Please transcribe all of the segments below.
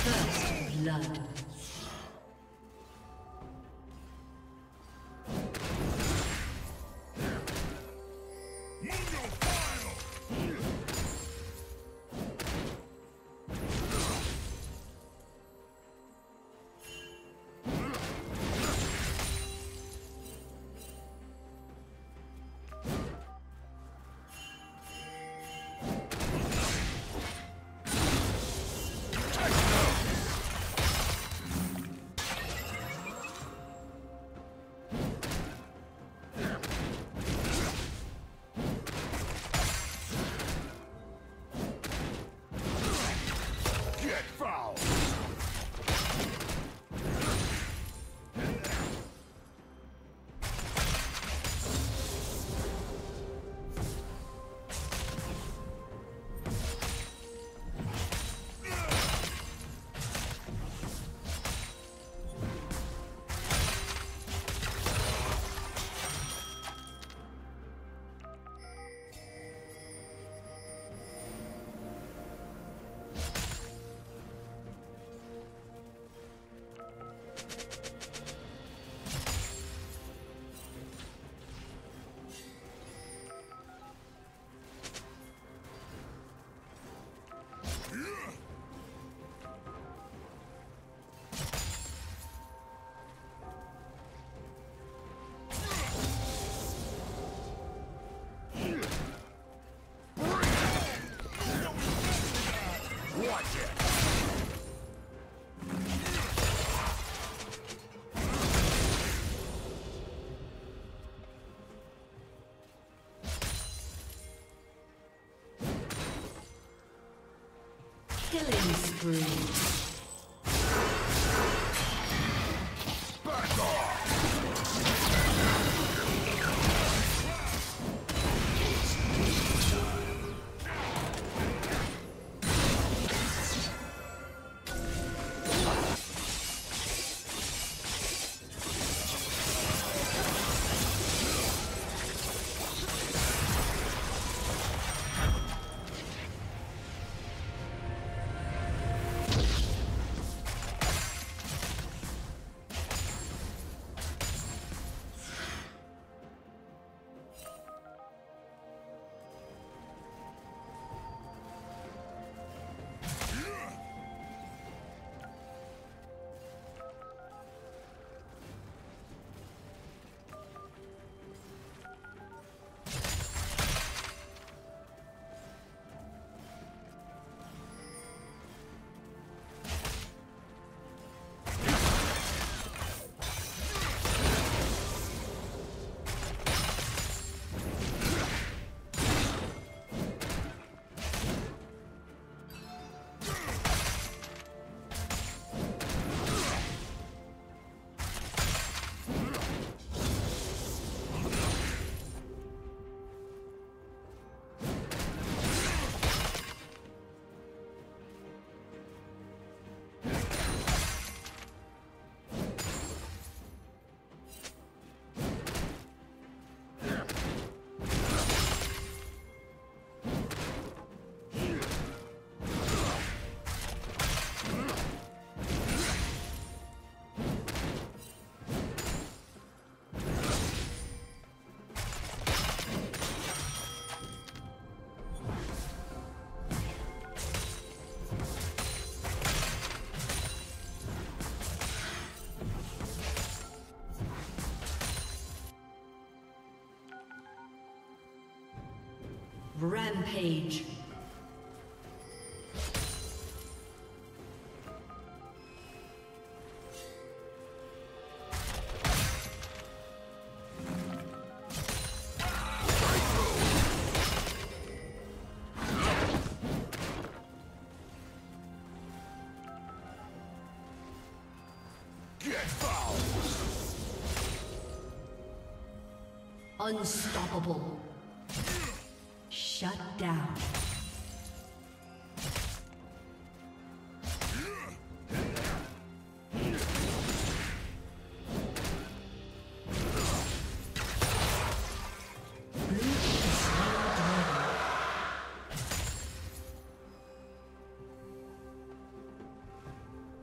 First blood. Killing spree. Rampage. Get fouled. Unstoppable. Shut down.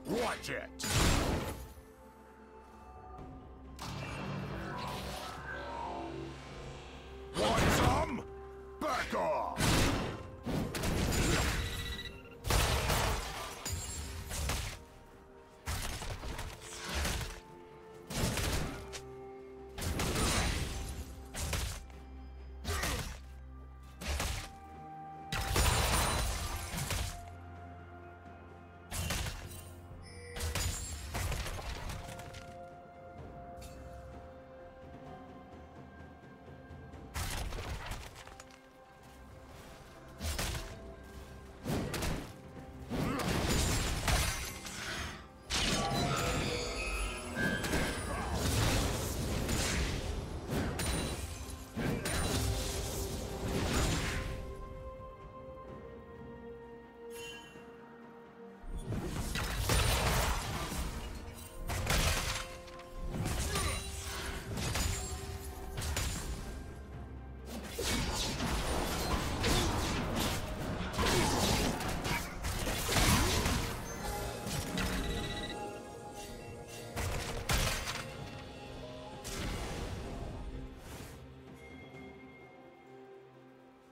Watch it! Want some? Back off!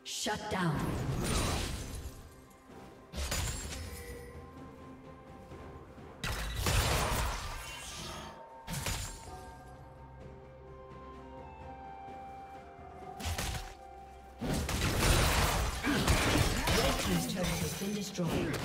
Shut down. Red team's turret has been destroyed.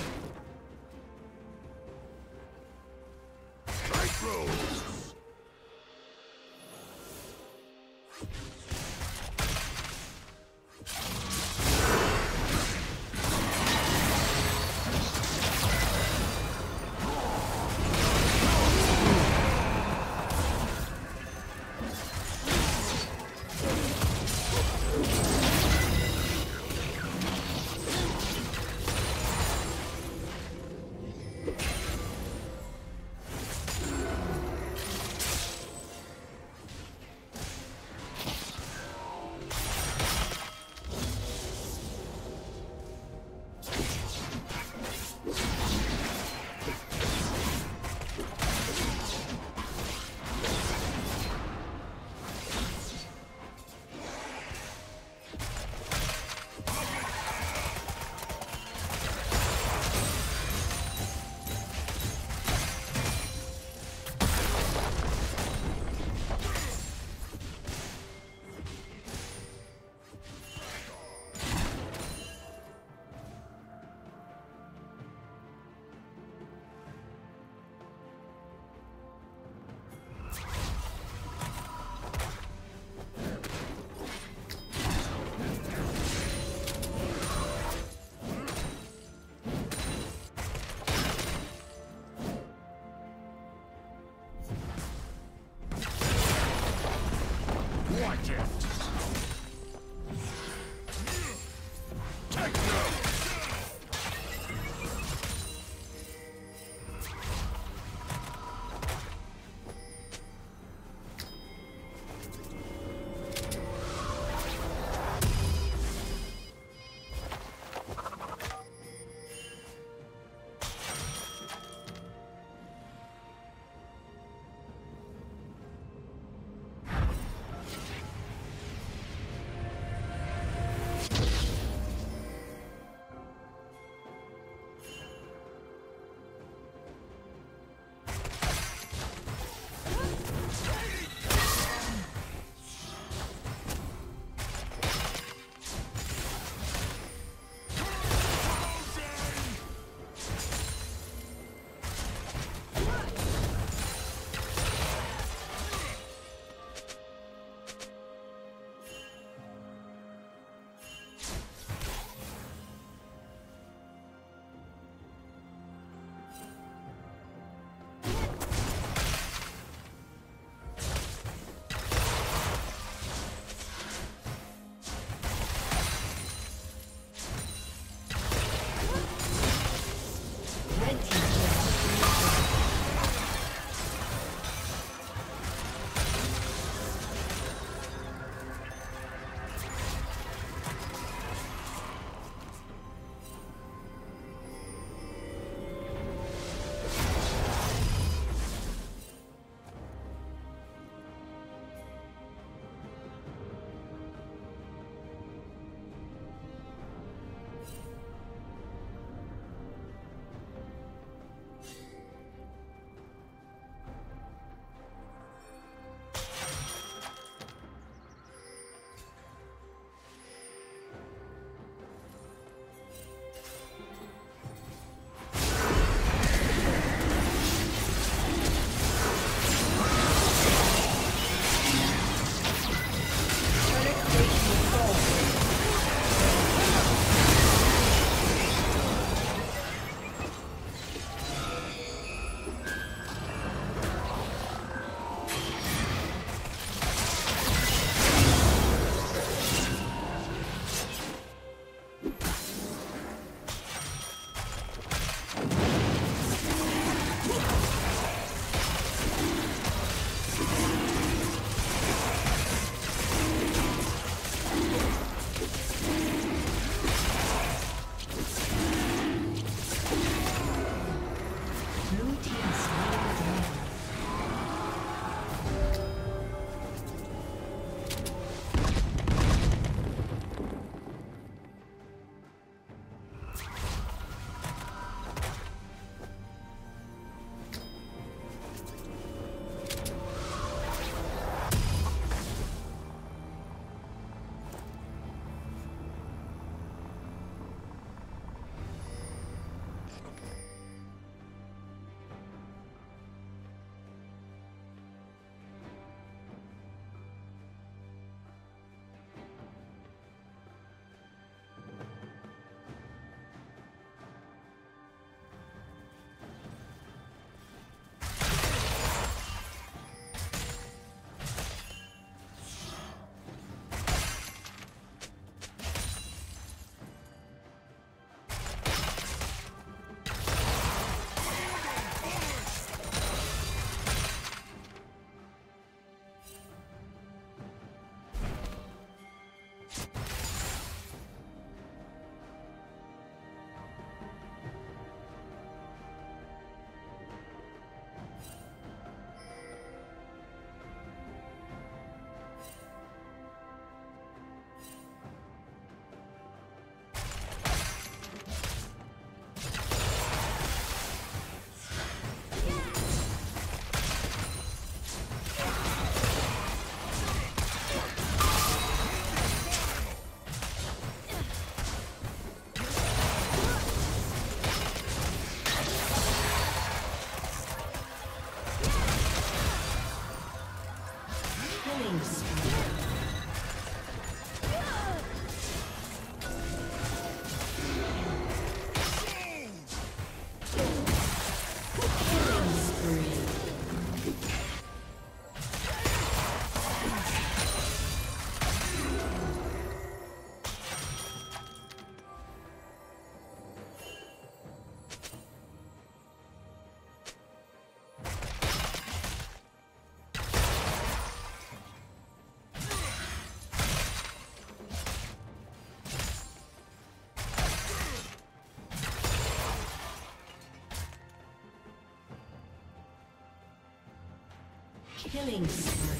Killing spree.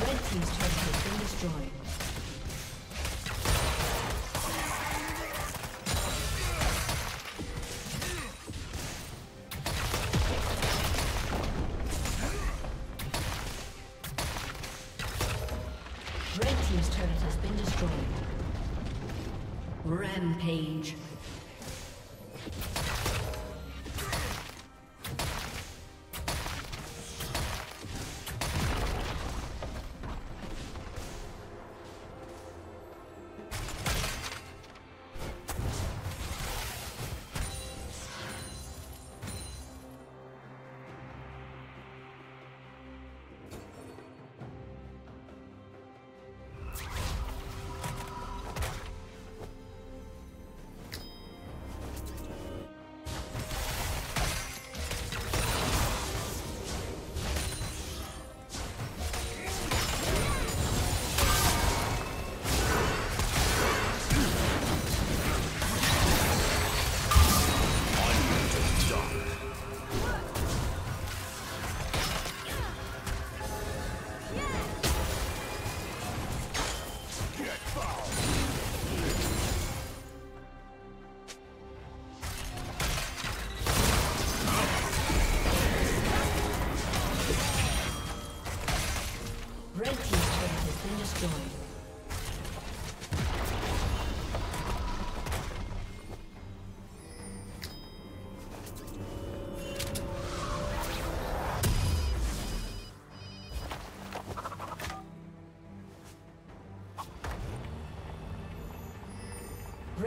Red team's turret has been destroyed. Rampage.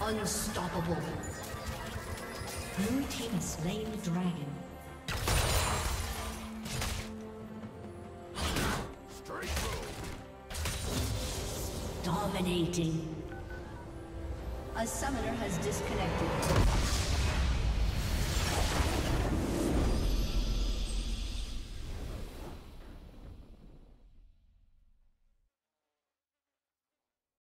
Unstoppable. Blue team has slain the dragon. Straight through. Dominating. A summoner has disconnected.